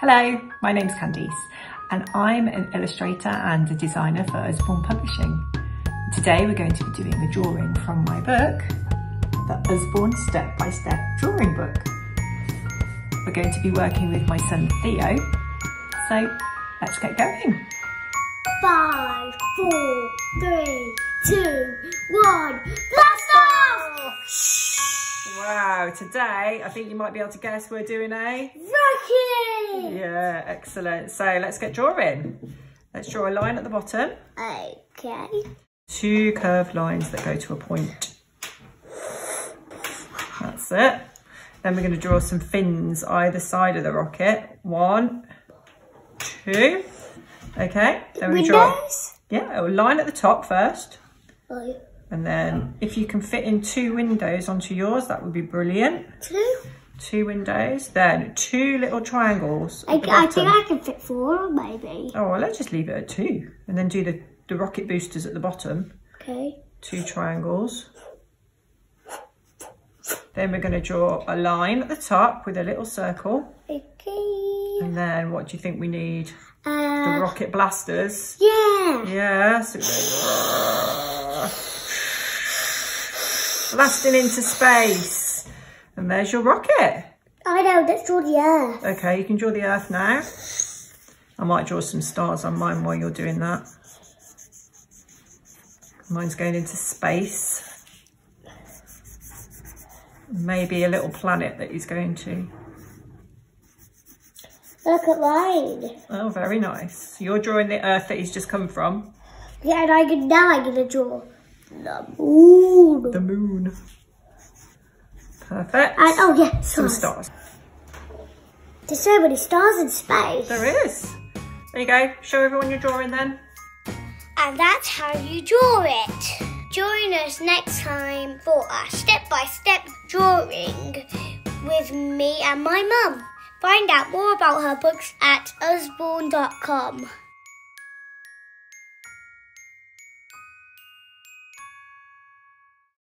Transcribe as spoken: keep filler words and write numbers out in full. Hello, my name's Candice and I'm an illustrator and a designer for Usborne Publishing. Today we're going to be doing a drawing from my book, The Usborne Step-by-Step Drawing Book. We're going to be working with my son Theo, so let's get going. Five, four, three, two, one, blast off! Wow, today I think you might be able to guess we're doing a... rocket! Yeah, excellent. So let's get drawing. Let's draw a line at the bottom. Okay. Two curved lines that go to a point. That's it. Then we're going to draw some fins either side of the rocket. One, two. Okay, then we draw. Yeah, a line at the top first. Oh. And then if you can fit in two windows onto yours, that would be brilliant. Two? Two windows. Then two little triangles. I, I think I can fit four, maybe. Oh, well, let's just leave it at two. And then do the, the rocket boosters at the bottom. Okay. Two triangles. Then we're going to draw a line at the top with a little circle. Okay. And then what do you think we need? Uh, the rocket blasters. Yeah. Yeah. So go, blasting into space. And there's your rocket. I know. Let's draw the Earth. Okay, you can draw the Earth now. I might draw some stars on mine while you're doing that. Mine's going into space. Maybe a little planet that he's going to. Look at mine. Oh, very nice. You're drawing the Earth that he's just come from. Yeah, and I can, now I'm going to draw the moon. The moon. Perfect. And, oh, yeah, stars. Some stars. There's so many stars in space. There is. There you go. Show everyone your drawing then. And that's how you draw it. Join us next time for our step-by-step drawing with me and my mum. Find out more about her books at usborne dot com.